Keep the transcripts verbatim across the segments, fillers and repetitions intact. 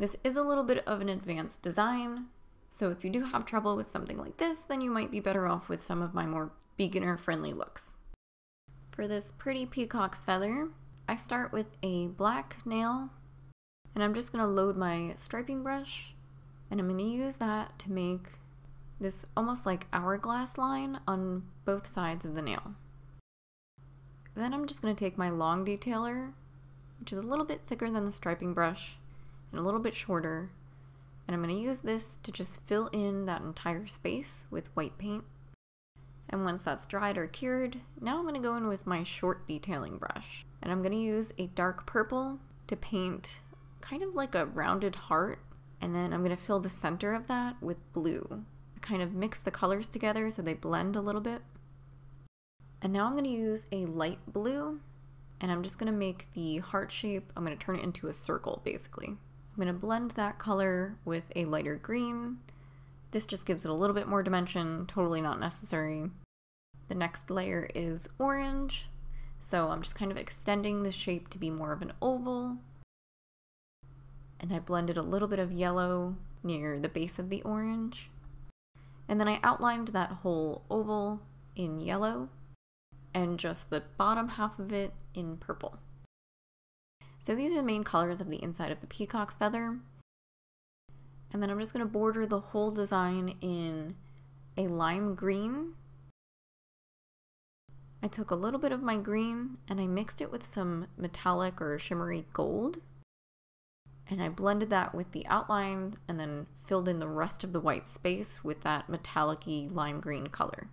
This is a little bit of an advanced design, so if you do have trouble with something like this, then you might be better off with some of my more beginner-friendly looks. For this pretty peacock feather, I start with a black nail, and I'm just going to load my striping brush, and I'm going to use that to make this almost like hourglass line on both sides of the nail. Then I'm just going to take my long detailer, which is a little bit thicker than the striping brush and a little bit shorter, and I'm going to use this to just fill in that entire space with white paint. And once that's dried or cured, now I'm going to go in with my short detailing brush, and I'm going to use a dark purple to paint kind of like a rounded heart, and then I'm going to fill the center of that with blue. Kind of mix the colors together so they blend a little bit. And now I'm going to use a light blue, and I'm just going to make the heart shape. I'm going to turn it into a circle basically. I'm going to blend that color with a lighter green. This just gives it a little bit more dimension, totally not necessary. The next layer is orange, so I'm just kind of extending the shape to be more of an oval. And I blended a little bit of yellow near the base of the orange. And then I outlined that whole oval in yellow and just the bottom half of it in purple. So these are the main colors of the inside of the peacock feather. And then I'm just going to border the whole design in a lime green. I took a little bit of my green and I mixed it with some metallic or shimmery gold. And I blended that with the outline and then filled in the rest of the white space with that metallic-y lime green color.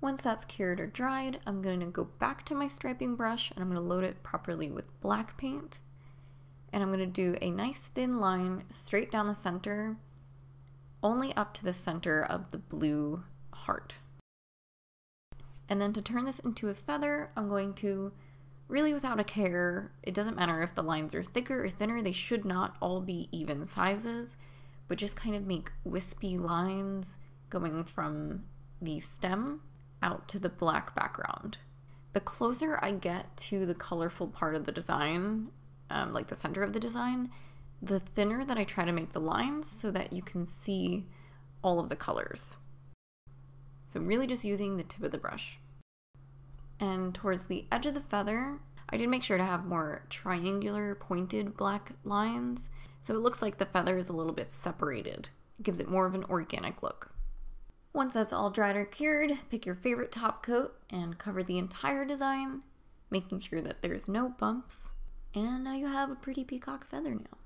Once that's cured or dried, I'm going to go back to my striping brush and I'm going to load it properly with black paint. And I'm going to do a nice thin line straight down the center, only up to the center of the blue heart. And then to turn this into a feather, I'm going to really without a care, it doesn't matter if the lines are thicker or thinner, they should not all be even sizes, but just kind of make wispy lines going from the stem out to the black background. The closer I get to the colorful part of the design, um, like the center of the design, the thinner that I try to make the lines so that you can see all of the colors. So really just using the tip of the brush. And towards the edge of the feather, I did make sure to have more triangular pointed black lines, so it looks like the feather is a little bit separated. It gives it more of an organic look. Once that's all dried or cured, pick your favorite top coat and cover the entire design, making sure that there's no bumps. And now you have a pretty peacock feather nail.